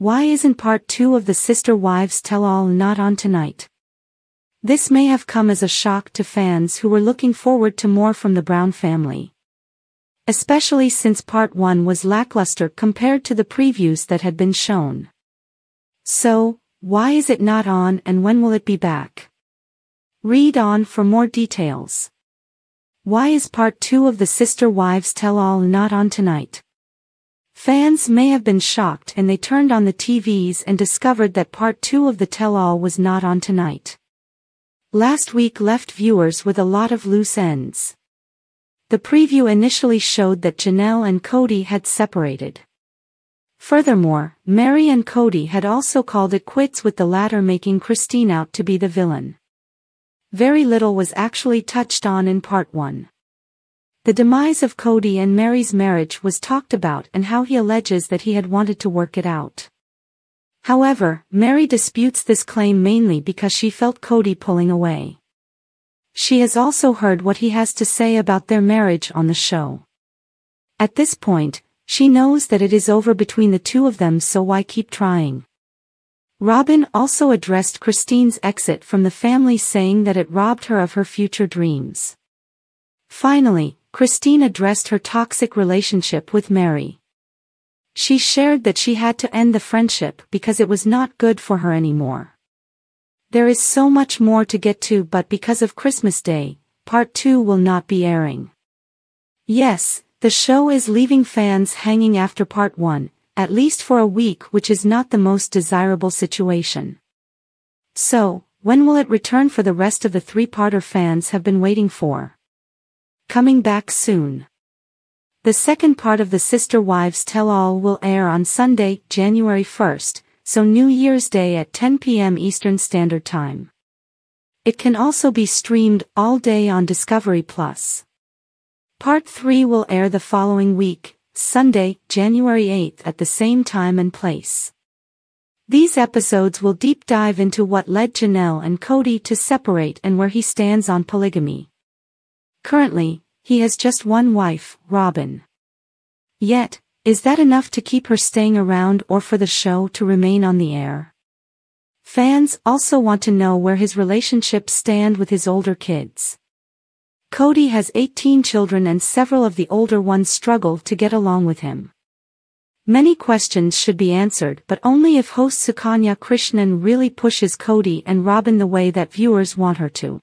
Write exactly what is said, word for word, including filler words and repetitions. Why isn't part two of the Sister Wives tell-all not on tonight? This may have come as a shock to fans who were looking forward to more from the Brown family, especially since part one was lackluster compared to the previews that had been shown. So, why is it not on and when will it be back? Read on for more details. Why is part two of the Sister Wives tell-all not on tonight? Fans may have been shocked and they turned on the T Vs and discovered that part two of the tell-all was not on tonight. Last week left viewers with a lot of loose ends. The preview initially showed that Janelle and Kody had separated. Furthermore, Meri and Kody had also called it quits, with the latter making Christine out to be the villain. Very little was actually touched on in part one. The demise of Kody and Meri's marriage was talked about and how he alleges that he had wanted to work it out. However, Meri disputes this claim mainly because she felt Kody pulling away. She has also heard what he has to say about their marriage on the show. At this point, she knows that it is over between the two of them, so why keep trying? Robyn also addressed Christine's exit from the family, saying that it robbed her of her future dreams. Finally, Christine addressed her toxic relationship with Meri. She shared that she had to end the friendship because it was not good for her anymore. There is so much more to get to, but because of Christmas Day, part two will not be airing. Yes, the show is leaving fans hanging after part one, at least for a week, which is not the most desirable situation. So, when will it return for the rest of the three-parter fans have been waiting for? Coming back soon. The second part of the Sister Wives tell-all will air on Sunday, January first, so New Year's Day at ten p m Eastern Standard Time. It can also be streamed all day on Discovery plus. Part three will air the following week, Sunday, January eighth, at the same time and place. These episodes will deep dive into what led Janelle and Kody to separate and where he stands on polygamy. Currently, he has just one wife, Robyn. Yet, is that enough to keep her staying around or for the show to remain on the air? Fans also want to know where his relationships stand with his older kids. Kody has eighteen children and several of the older ones struggle to get along with him. Many questions should be answered, but only if host Sukanya Krishnan really pushes Kody and Robyn the way that viewers want her to.